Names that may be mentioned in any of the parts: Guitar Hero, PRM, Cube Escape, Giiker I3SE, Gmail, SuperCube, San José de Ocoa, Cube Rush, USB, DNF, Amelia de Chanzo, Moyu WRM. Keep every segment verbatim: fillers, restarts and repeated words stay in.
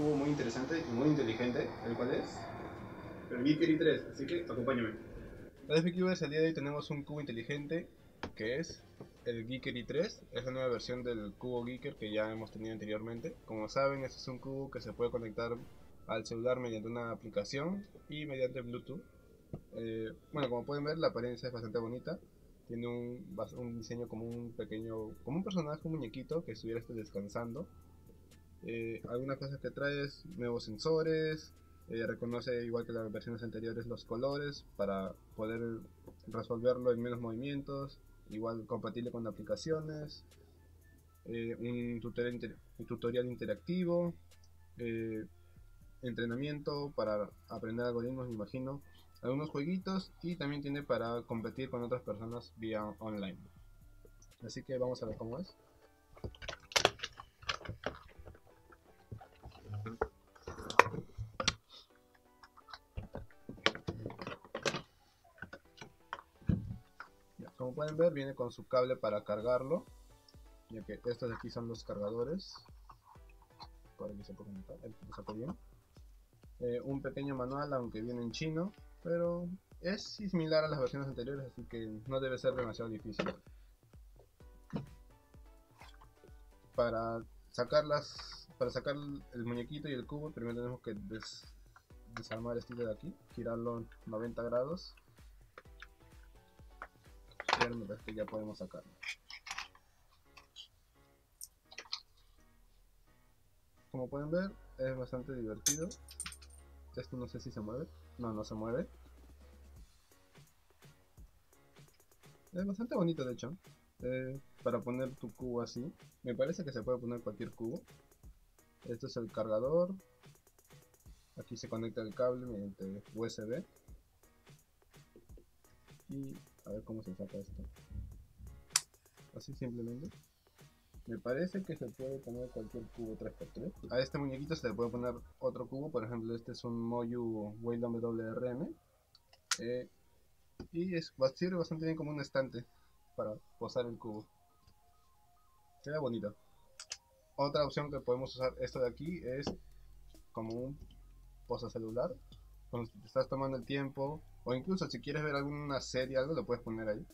cubo muy interesante y muy inteligente, el cual es el Giiker I tres, así que acompáñame. Hola FQbers, el día de hoy tenemos un cubo inteligente que es el Giiker I tres. Es la nueva versión del cubo Giiker que ya hemos tenido anteriormente. Como saben, este es un cubo que se puede conectar al celular mediante una aplicación y mediante Bluetooth. Eh, bueno, como pueden ver, la apariencia es bastante bonita. Tiene un, un diseño como un pequeño, como un personaje, un muñequito que estuviera descansando. Eh, algunas cosas que trae es nuevos sensores, eh, reconoce igual que las versiones anteriores los colores para poder resolverlo en menos movimientos, igual compatible con aplicaciones, eh, un, tutorial inter un tutorial interactivo, eh, entrenamiento para aprender algoritmos, me imagino, algunos jueguitos y también tiene para competir con otras personas vía online. Así que vamos a ver cómo es. Como pueden ver, viene con su cable para cargarlo, ya que estos de aquí son los cargadores para que se pueda conectar, se bien. Eh, un pequeño manual, aunque viene en chino, pero es similar a las versiones anteriores, así que no debe ser demasiado difícil. Para sacar, las, para sacar el muñequito y el cubo, primero tenemos que des, desarmar este de aquí, girarlo noventa grados. Que ya podemos sacarlo. Como pueden ver, es bastante divertido. Esto no sé si se mueve. No, no se mueve. Es bastante bonito, de hecho, eh, para poner tu cubo así. Me parece que se puede poner cualquier cubo. Esto es el cargador. Aquí se conecta el cable mediante U S B. Y a ver cómo se saca esto. Así simplemente. Me parece que se puede poner cualquier cubo tres por tres. A este muñequito se le puede poner otro cubo. Por ejemplo, este es un Moyu W R M. Eh, y es, sirve bastante bien como un estante para posar el cubo. Queda bonito. Otra opción que podemos usar esto de aquí es como un posacelular. Cuando te estás tomando el tiempo, o incluso si quieres ver alguna serie, algo, lo puedes poner ahí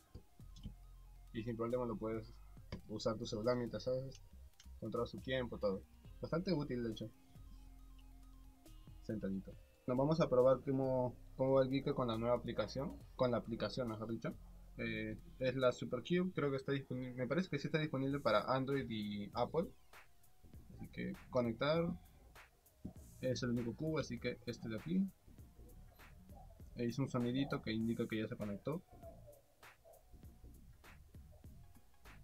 y sin problema lo puedes usar tu celular mientras sabes controlar su tiempo, todo. Bastante útil, de hecho. Sentadito. Nos vamos a probar cómo, cómo va el Giiker con la nueva aplicación. Con la aplicación, mejor dicho. Eh, es la SuperCube. Creo que está disponible. Me parece que sí está disponible para Android y Apple. Así que conectar. Es el único cubo, así que este de aquí. E hizo un sonidito que indica que ya se conectó.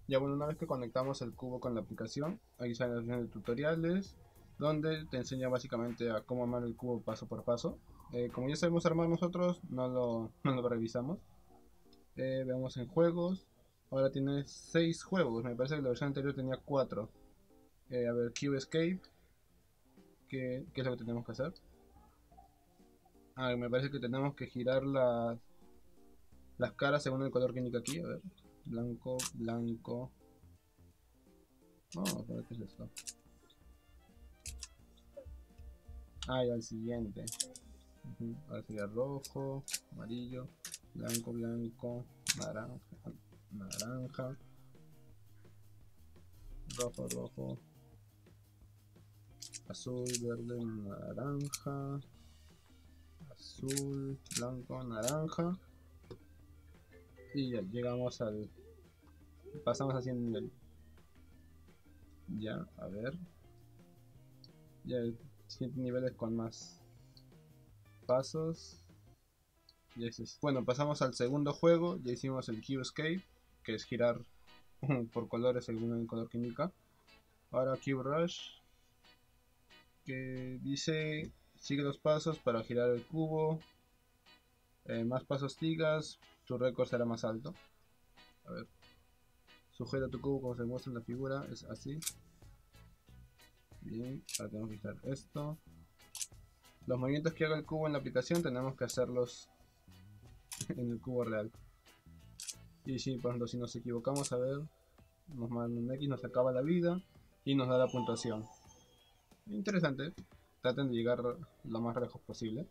Ya bueno, una vez que conectamos el cubo con la aplicación, ahí sale la opción de tutoriales, donde te enseña básicamente a cómo armar el cubo paso por paso. Eh, como ya sabemos armar nosotros, no lo, no lo revisamos. Eh, veamos en juegos. Ahora tiene seis juegos, me parece que la versión anterior tenía cuatro. Eh, a ver, Cube Escape. ¿Qué, qué es lo que tenemos que hacer? A ver, me parece que tenemos que girar las, las caras según el color que indica aquí. A ver, blanco, blanco. Vamos a ver qué es esto. Ah, y al siguiente. Uh-huh. Ahora sería rojo, amarillo, blanco, blanco, naranja, naranja, rojo, rojo, azul, verde, naranja. Azul, blanco, naranja. Y ya llegamos al... Pasamos a cien nivel. Ya, a ver. Ya cien niveles con más pasos. Y ese es. Bueno, pasamos al segundo juego. Ya hicimos el Cube Escape, que es girar por colores según el color que indica. Ahora Cube Rush, que dice... Sigue los pasos para girar el cubo. Eh, más pasos sigas, tu récord será más alto. A ver. Sujeta tu cubo como se muestra en la figura. Es así. Bien. Ahora tenemos que girar esto. Los movimientos que haga el cubo en la aplicación tenemos que hacerlos en el cubo real. Y si, por ejemplo, si nos equivocamos, a ver. Nos manda un X, nos acaba la vida y nos da la puntuación. Interesante. traten de llegar lo más lejos posible.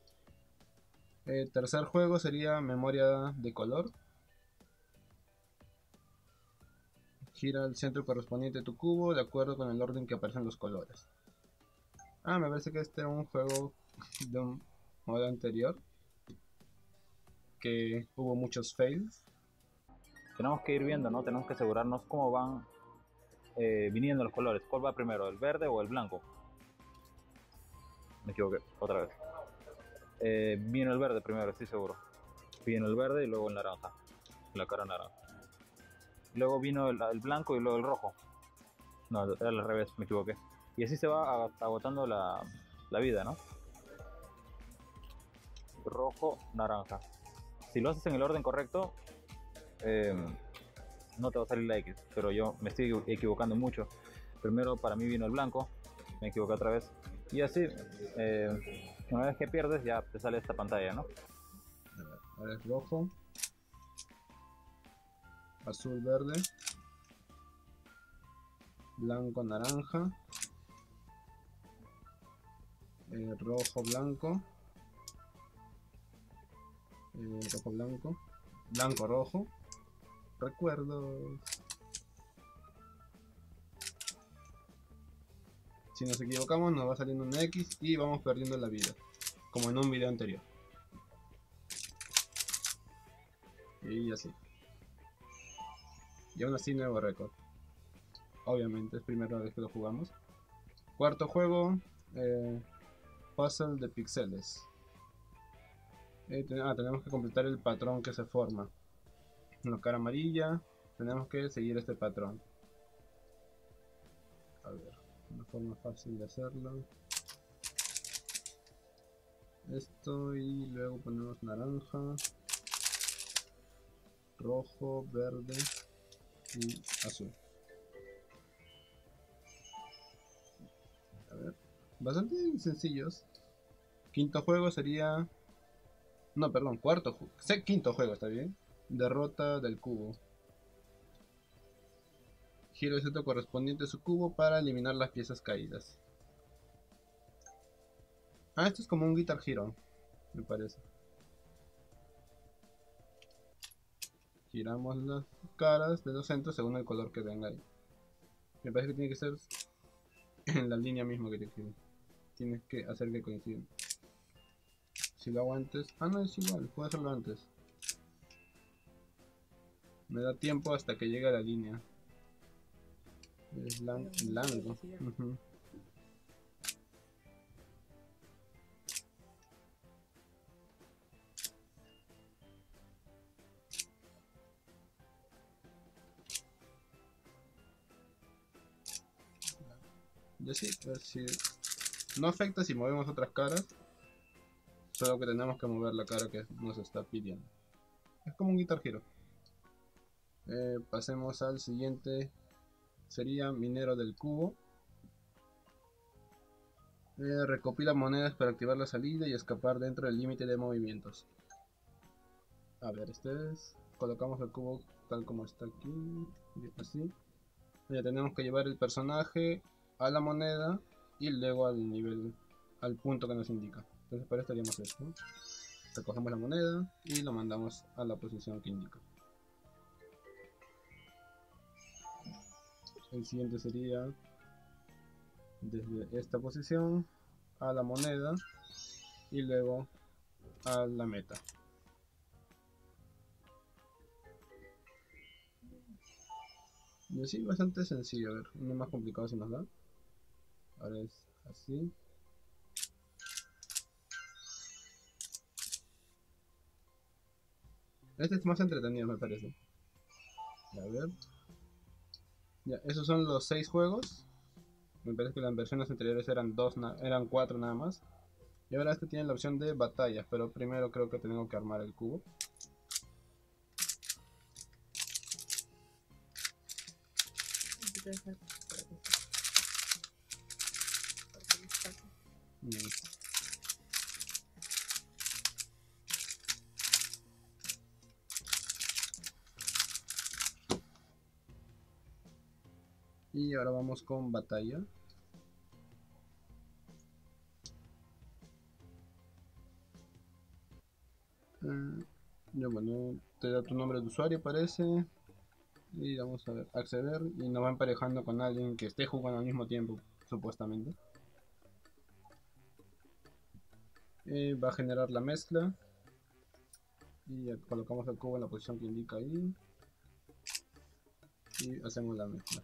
El tercer juego sería Memoria de Color. Gira el centro correspondiente de tu cubo de acuerdo con el orden que aparecen los colores. Ah, me parece que este era un juego de un modo anterior, que hubo muchos fails. Tenemos que ir viendo, ¿no? Tenemos que asegurarnos cómo van eh, viniendo los colores. ¿Cuál va primero, el verde o el blanco? Me equivoqué, otra vez. Eh, vino el verde primero, estoy seguro. Vino el verde y luego el naranja. La cara naranja. Luego vino el, el blanco y luego el rojo. No, era al revés, me equivoqué. Y así se va agotando la, la vida, ¿no? Rojo, naranja. Si lo haces en el orden correcto, eh, no te va a salir la X. Pero yo me estoy equivocando mucho. Primero para mí vino el blanco, me equivoqué otra vez. Y así, eh, una vez que pierdes ya te sale esta pantalla, ¿no? A ver, ahora es rojo, azul, verde, blanco, naranja, eh, rojo, blanco, eh, rojo, blanco, blanco, rojo, recuerdos. Si nos equivocamos nos va saliendo un X y vamos perdiendo la vida, como en un video anterior. Y así. Y aún así nuevo récord. Obviamente es primera vez que lo jugamos. Cuarto juego, eh, puzzle de píxeles. Eh, ten ah, tenemos que completar el patrón que se forma. En la cara amarilla tenemos que seguir este patrón. A ver. Una forma fácil de hacerlo, esto, y luego ponemos naranja, rojo, verde y azul. A ver, bastante sencillos. Quinto juego sería, no, perdón, cuarto juego, quinto juego, está bien, derrota del cubo. Gira el centro correspondiente a su cubo para eliminar las piezas caídas. Ah, esto es como un Guitar Hero, me parece. Giramos las caras de los centros según el color que tenga ahí. Me parece que tiene que ser en la línea misma que te giren. Tienes que hacer que coincidan. Si lo hago antes... Ah, no, es igual, puedo hacerlo antes. Me da tiempo hasta que llegue a la línea. Es blanco. Uh-huh. Yo sí, a ver si... No afecta si movemos otras caras. Solo que tenemos que mover la cara que nos está pidiendo. Es como un Guitar Hero. Eh, pasemos al siguiente. Sería minero del cubo. Eh, recopila monedas para activar la salida y escapar dentro del límite de movimientos. A ver, este es. Colocamos el cubo tal como está aquí. Así. Ya tenemos que llevar el personaje a la moneda y luego al nivel, al punto que nos indica. Entonces para esto haríamos esto. Recogemos la moneda y lo mandamos a la posición que indica. El siguiente sería desde esta posición a la moneda y luego a la meta. Y así, bastante sencillo. A ver, uno más complicado si nos da. Ahora es así. Este es más entretenido, me parece. A ver. Ya, esos son los seis juegos. Me parece que las versiones anteriores eran dos, eran cuatro nada más. Y ahora este tiene la opción de batallas, pero primero creo que tengo que armar el cubo. Bien. Y ahora vamos con batalla. Ya, bueno, te da tu nombre de usuario, parece. Y vamos a ver, acceder. Y nos va emparejando con alguien que esté jugando al mismo tiempo, supuestamente. Y va a generar la mezcla. Y colocamos el cubo en la posición que indica ahí. Y hacemos la mezcla.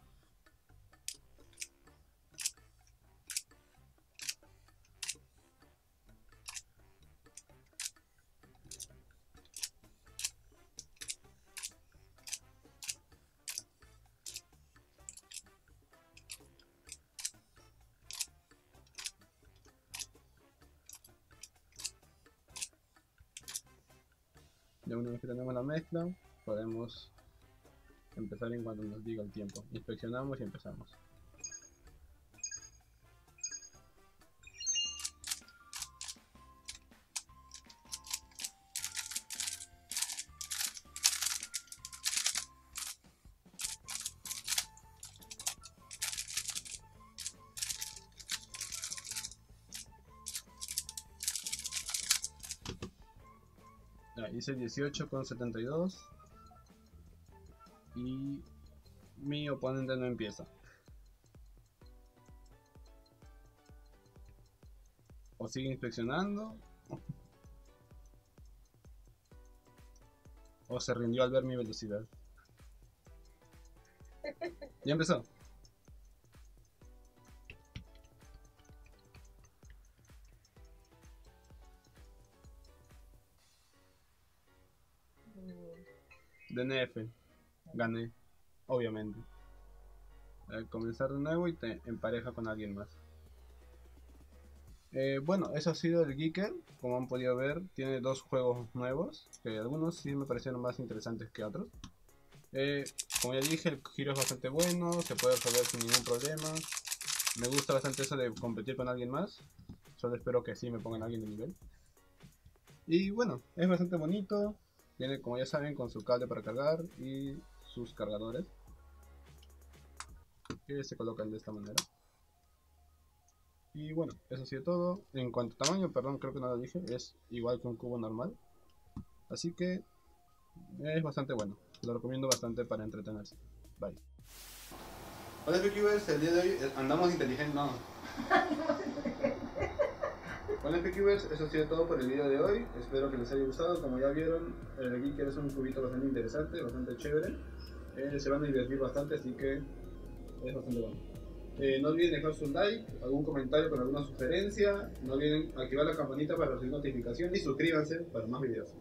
Ya una vez que tenemos la mezcla, podemos empezar en cuanto nos diga el tiempo. Inspeccionamos y empezamos. Ah, hice dieciocho con setenta y dos y mi oponente no empieza. O sigue inspeccionando o se rindió al ver mi velocidad. Ya empezó. D N F, gané, obviamente. Al comenzar de nuevo y te empareja con alguien más. Eh, bueno, eso ha sido el Giiker. Como han podido ver, tiene dos juegos nuevos, que algunos sí me parecieron más interesantes que otros. Eh, como ya dije, el giro es bastante bueno, se puede resolver sin ningún problema. Me gusta bastante eso de competir con alguien más. Solo espero que sí me pongan a alguien de nivel. Y bueno, es bastante bonito. Viene, como ya saben, con su cable para cargar y sus cargadores, que se colocan de esta manera. Y bueno, eso ha sido todo. En cuanto a tamaño, perdón, creo que no lo dije, es igual que un cubo normal. Así que es bastante bueno. Lo recomiendo bastante para entretenerse. Bye. Hola SuperCubers, el día de hoy andamos inteligentes. No. Bueno, SuperCubers, eso ha sido todo por el video de hoy. Espero que les haya gustado. Como ya vieron, el Giiker es un cubito bastante interesante, bastante chévere. Eh, se van a divertir bastante, así que es bastante bueno. Eh, no olviden dejar su like, algún comentario con alguna sugerencia. No olviden activar la campanita para recibir notificaciones y suscríbanse para más videos.